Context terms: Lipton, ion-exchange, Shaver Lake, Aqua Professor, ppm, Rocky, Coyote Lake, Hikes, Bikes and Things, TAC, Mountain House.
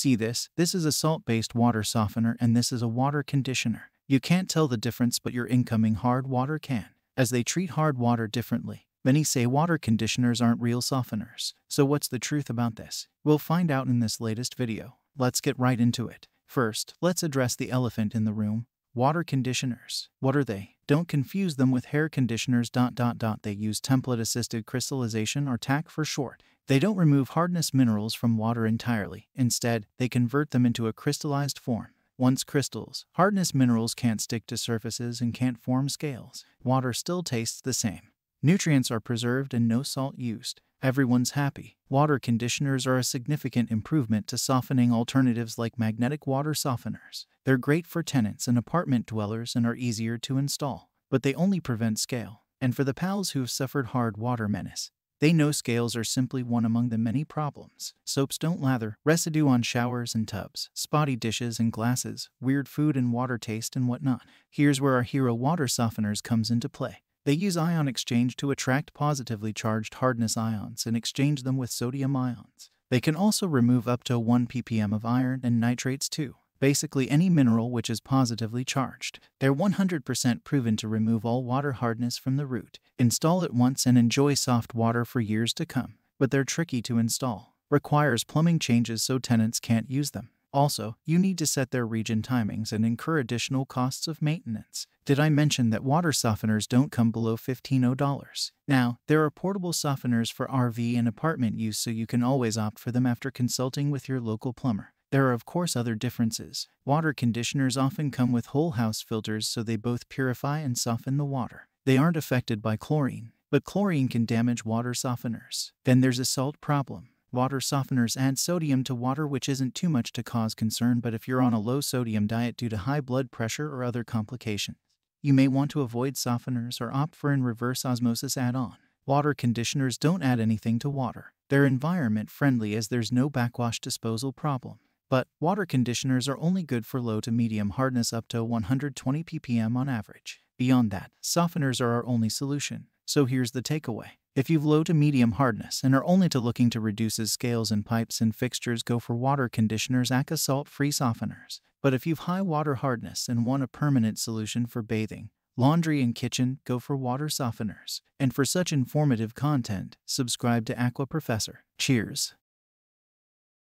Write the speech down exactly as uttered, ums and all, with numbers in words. See this? This is a salt-based water softener and this is a water conditioner. You can't tell the difference, but your incoming hard water can, as they treat hard water differently. Many say water conditioners aren't real softeners. So what's the truth about this? We'll find out in this latest video. Let's get right into it. First, let's address the elephant in the room. Water conditioners. What are they? Don't confuse them with hair conditioners. Dot, dot, dot. They use template-assisted crystallization, or T A C for short. They don't remove hardness minerals from water entirely. Instead, they convert them into a crystallized form. Once crystals, hardness minerals can't stick to surfaces and can't form scales. Water still tastes the same. Nutrients are preserved and no salt used. Everyone's happy. Water conditioners are a significant improvement to softening alternatives like magnetic water softeners. They're great for tenants and apartment dwellers and are easier to install, but they only prevent scale. And for the pals who've suffered hard water menace, they know scales are simply one among the many problems. Soaps don't lather, residue on showers and tubs, spotty dishes and glasses, weird food and water taste and whatnot. Here's where our hero water softeners comes into play. They use ion exchange to attract positively charged hardness ions and exchange them with sodium ions. They can also remove up to one p p m of iron and nitrates too, basically any mineral which is positively charged. They're one hundred percent proven to remove all water hardness from the root. Install it once and enjoy soft water for years to come. But they're tricky to install. Requires plumbing changes so tenants can't use them. Also, you need to set their region timings and incur additional costs of maintenance. Did I mention that water softeners don't come below fifteen dollars? Now, there are portable softeners for R V and apartment use, so you can always opt for them after consulting with your local plumber. There are of course other differences. Water conditioners often come with whole house filters, so they both purify and soften the water. They aren't affected by chlorine, but chlorine can damage water softeners. Then there's a salt problem. Water softeners add sodium to water, which isn't too much to cause concern, but if you're on a low sodium diet due to high blood pressure or other complications, you may want to avoid softeners or opt for an reverse osmosis add-on. Water conditioners don't add anything to water. They're environment friendly as there's no backwash disposal problem. But water conditioners are only good for low to medium hardness, up to one hundred twenty p p m on average. Beyond that, softeners are our only solution. So here's the takeaway. If you've low to medium hardness and are only to looking to reduce scales in pipes and fixtures, go for water conditioners, Aqua salt-free softeners. But if you've high water hardness and want a permanent solution for bathing, laundry and kitchen, go for water softeners. And for such informative content, subscribe to Aqua Professor. Cheers.